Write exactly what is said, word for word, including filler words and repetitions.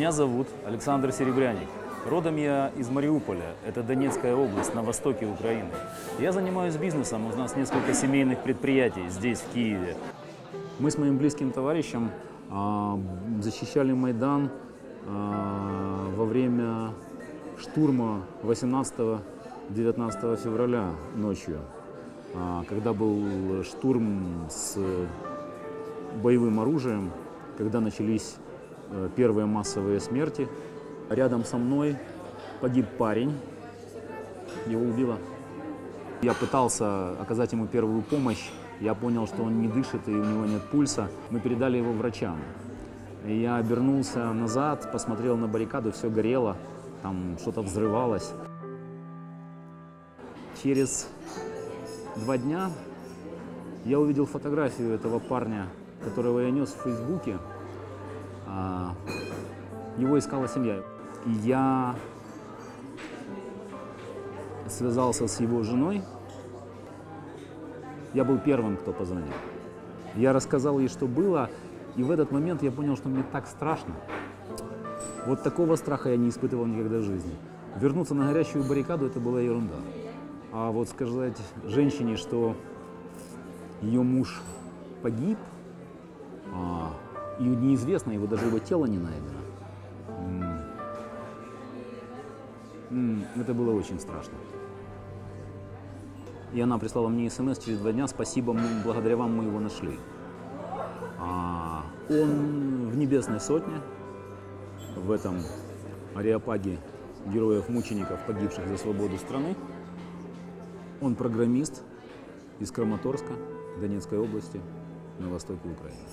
Меня зовут Александр Серебряник. Родом я из Мариуполя, это Донецкая область, на востоке Украины. Я занимаюсь бизнесом, у нас несколько семейных предприятий здесь, в Киеве. Мы с моим близким товарищем э, защищали Майдан э, во время штурма восемнадцатого-девятнадцатого февраля ночью, э, когда был штурм с боевым оружием, когда начались э, первые массовые смерти. Рядом со мной погиб парень, его убило. Я пытался оказать ему первую помощь, я понял, что он не дышит и у него нет пульса. Мы передали его врачам. Я обернулся назад, посмотрел на баррикаду, все горело, там что-то взрывалось. Через два дня я увидел фотографию этого парня, которого я нес в Фейсбуке. Его искала семья. И я связался с его женой. Я был первым, кто позвонил. Я рассказал ей, что было, и в этот момент я понял, что мне так страшно. Вот такого страха я не испытывал никогда в жизни. Вернуться на горящую баррикаду – это была ерунда. А вот сказать женщине, что ее муж погиб, и неизвестно, его даже его тело не найдено, это было очень страшно. И она прислала мне смс через два дня: спасибо, благодаря вам мы его нашли. А он в небесной сотне, в этом ареопаге героев-мучеников, погибших за свободу страны. Он программист из Краматорска, Донецкой области, на востоке Украины.